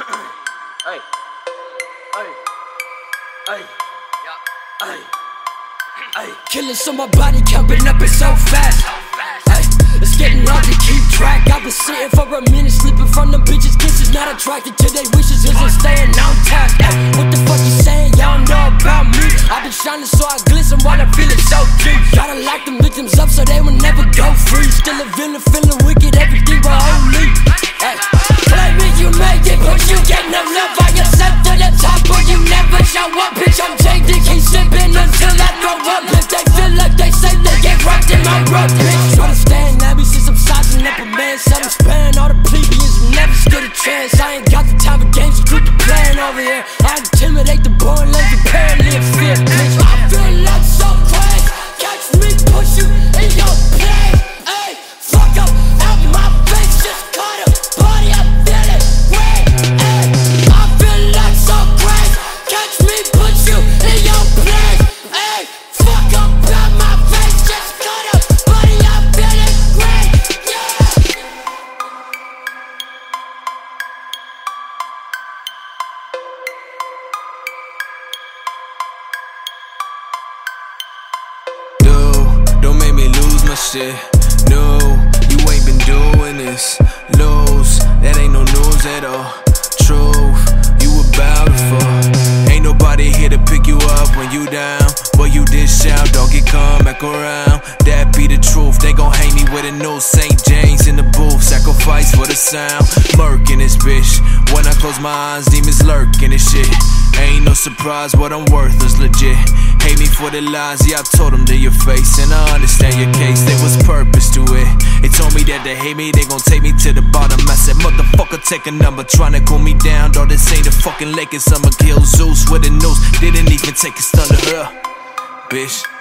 Hey. Hey. Hey. Yeah. Hey. Hey. Killers on my body, coming up, it's so fast. Hey. It's getting hard to keep track. I've been sitting for a minute, slipping from the bitches' kisses. Not attracted to their wishes, isn't staying on task. Hey. What the fuck you saying? Y'all know about me. I've been shining so I glisten while I'm feeling so deep. Gotta lock them victims up so they will never go free. Still a villain, feeling wicked, everything but holy. Try to stand at me since I'm sizing up a man. Some span all the plebeians never stood a chance. I ain't got the type of games to keep the plan over here. I intimidate the born like the parent in fear. Bitch, I feel like so crazy. Catch me, push you in your play. Ayy, fuck up out my face. Just caught a party, I'm feeling great. Ayy, I feel like so crazy. Catch me, push you in your play. Ayy, fuck up out my face. Just caught a my shit. No, you ain't been doing this. Lose, that ain't no news at all. Truth, you about to fall. Ain't nobody here to pick you up when you down. But you did shout, dog, it come back around. That be the truth, they gon' hang me with a noose. St. James in the booth, sacrifice for the sound. Murk in this bitch. When I close my eyes, demons lurk in this shit. Ain't no surprise, but I'm worthless, legit. Hate me for the lies, yeah, I told them to your face. And I understand your case, there was purpose to it. They told me that they hate me, they gon' take me to the bottom. I said, motherfucker, take a number, tryna cool me down. Dog, this ain't a fucking Lakers, I'ma kill Zeus with a noose. Didn't even take a stun to her, bitch.